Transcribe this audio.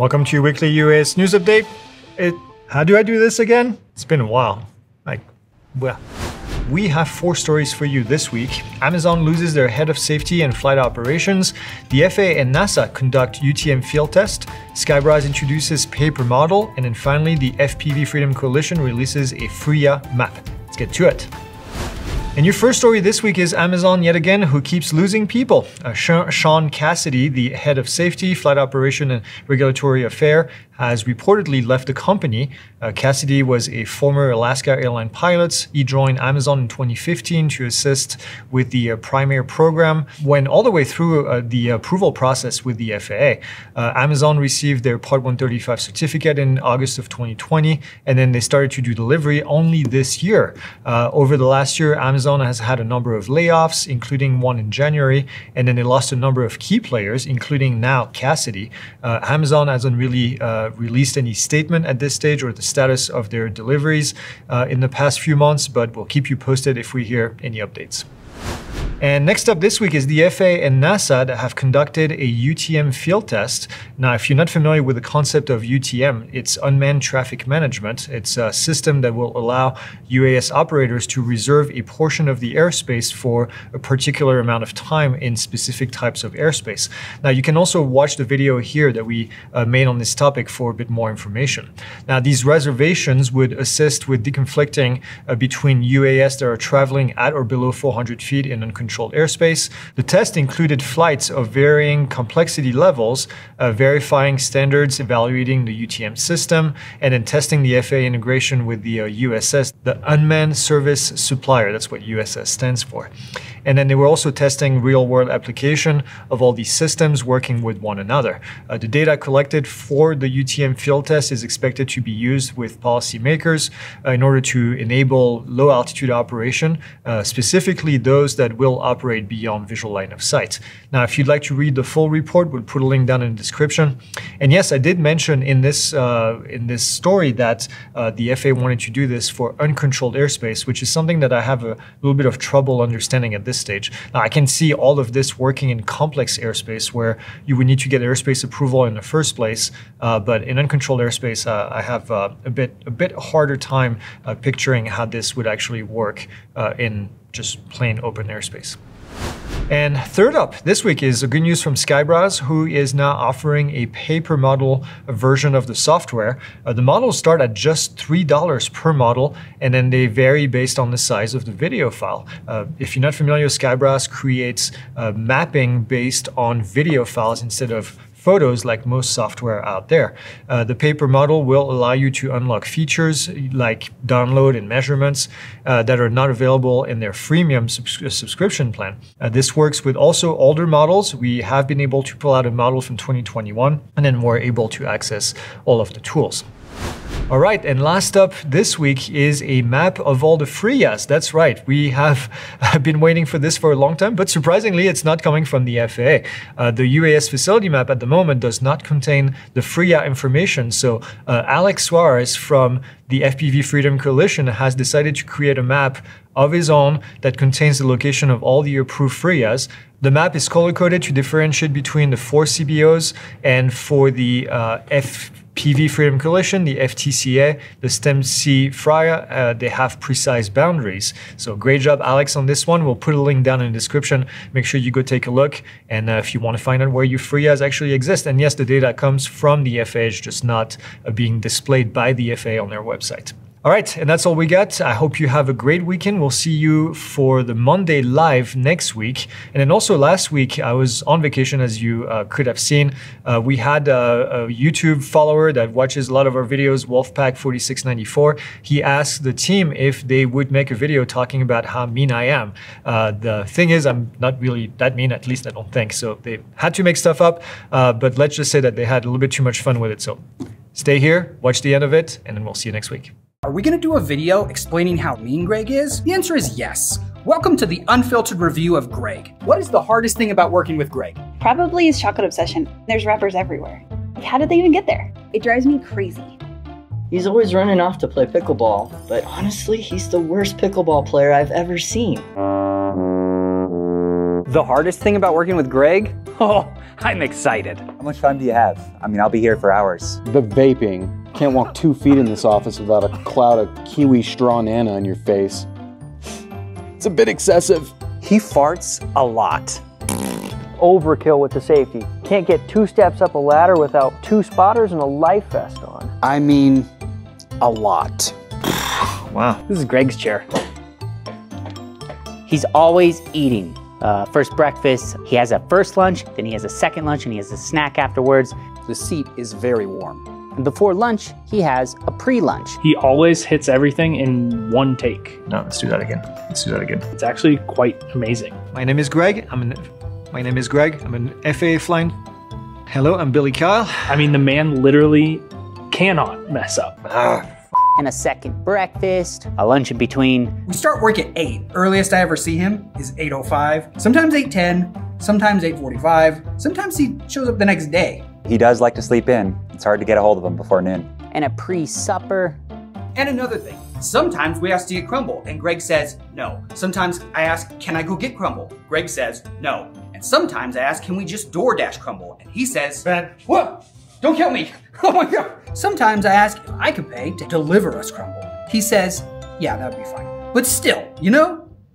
Welcome to your weekly UAS news update. How do I do this again? It's been a while. We have four stories for you this week. Amazon loses their head of safety and flight operations. The FAA and NASA conduct UTM field test. Skyebrowse introduces paper model. And then finally, the FPV Freedom Coalition releases a FRIA map. Let's get to it. And your first story this week is Amazon yet again, who keeps losing people. Sean Cassidy, the head of safety, flight operation and regulatory affair, has reportedly left the company. Cassidy was a former Alaska Airlines pilot. He joined Amazon in 2015 to assist with the Prime Air program. Went all the way through the approval process with the FAA. Amazon received their Part 135 certificate in August of 2020, and then they started to do delivery only this year. Over the last year, Amazon has had a number of layoffs, including one in January, and then they lost a number of key players, including now Cassidy. Amazon hasn't really released any statement at this stage or the status of their deliveries in the past few months, but we'll keep you posted if we hear any updates. And next up this week is the FAA and NASA that have conducted a UTM field test. Now, if you're not familiar with the concept of UTM, it's unmanned traffic management. It's a system that will allow UAS operators to reserve a portion of the airspace for a particular amount of time in specific types of airspace. Now, you can also watch the video here that we made on this topic for a bit more information. Now, these reservations would assist with deconflicting between UAS that are traveling at or below 400 feet in uncontrolled airspace. The test included flights of varying complexity levels, verifying standards, evaluating the UTM system, and then testing the FAA integration with the USS, the Unmanned Service Supplier. That's what USS stands for. And then they were also testing real-world application of all these systems working with one another. The data collected for the UTM field test is expected to be used with policymakers in order to enable low-altitude operation, specifically those that will operate beyond visual line of sight. Now, if you'd like to read the full report, we'll put a link down in the description. And yes, I did mention in this story that the FAA wanted to do this for uncontrolled airspace, which is something that I have a little bit of trouble understanding at this stage. Now, I can see all of this working in complex airspace where you would need to get airspace approval in the first place, but in uncontrolled airspace, I have a bit harder time picturing how this would actually work in just plain open airspace. And third up this week is the good news from Skyebrowse, who is now offering a paper model version of the software. The models start at just $3 per model, and then they vary based on the size of the video file. If you're not familiar, Skyebrowse creates mapping based on video files instead of photos like most software out there. The paper model will allow you to unlock features like download and measurements that are not available in their freemium subscription plan. This works with also older models. We have been able to pull out a model from 2021, and then we're able to access all of the tools. All right, and last up this week is a map of all the FRIAs. That's right, we have been waiting for this for a long time, but surprisingly, it's not coming from the FAA. The UAS facility map at the moment does not contain the FRIA information, so Alex Suarez from the FPV Freedom Coalition has decided to create a map of his own that contains the location of all the approved FRIAs. The map is color-coded to differentiate between the four CBOs, and for the FPV Freedom Coalition, the FTCA, the STEM C FRIA, they have precise boundaries. So great job, Alex, on this one. We'll put a link down in the description. Make sure you go take a look. And if you want to find out where your FRIAs actually exist, and yes, the data comes from the FAA, it's just not being displayed by the FAA on their website. All right, and that's all we got. I hope you have a great weekend. We'll see you for the Monday live next week. And then also last week, I was on vacation, as you could have seen. We had a YouTube follower that watches a lot of our videos, Wolfpack4694. He asked the team if they would make a video talking about how mean I am. The thing is, I'm not really that mean, at least I don't think. So they had to make stuff up, but let's just say that they had a little bit too much fun with it. So stay here, watch the end of it, and then we'll see you next week. Are we gonna do a video explaining how mean Greg is? The answer is yes. Welcome to the unfiltered review of Greg. What is the hardest thing about working with Greg? Probably his chocolate obsession. There's wrappers everywhere. Like, how did they even get there? It drives me crazy. He's always running off to play pickleball, but honestly, he's the worst pickleball player I've ever seen. The hardest thing about working with Greg? Oh, I'm excited. How much time do you have? I mean, I'll be here for hours. The vaping. Can't walk 2 feet in this office without a cloud of kiwi straw nana in your face. It's a bit excessive. He farts a lot. Overkill with the safety. Can't get 2 steps up a ladder without 2 spotters and a life vest on. I mean, a lot. Wow. This is Greg's chair. He's always eating. First breakfast, he has a first lunch, then he has a second lunch, and he has a snack afterwards. The seat is very warm. And before lunch, he has a pre-lunch. He always hits everything in 1 take. No, let's do that again. Let's do that again. It's actually quite amazing. My name is Greg. I'm an FAA flying. Hello, I'm Billy Kyle. I mean, the man literally cannot mess up. And a second breakfast, a lunch in between. We start work at 8. Earliest I ever see him is 8:05, sometimes 8:10, sometimes 8:45, sometimes he shows up the next day. He does like to sleep in. It's hard to get a hold of him before noon. And a pre-supper. And another thing, sometimes we ask, do you crumble? And Greg says, no. Sometimes I ask, can I go get crumble? Greg says, no. And sometimes I ask, can we just DoorDash crumble? And he says, Ben, whoa, don't kill me. Oh my God. Sometimes I ask if I could pay to deliver us crumble. He says, yeah, that'd be fine. But still, you know,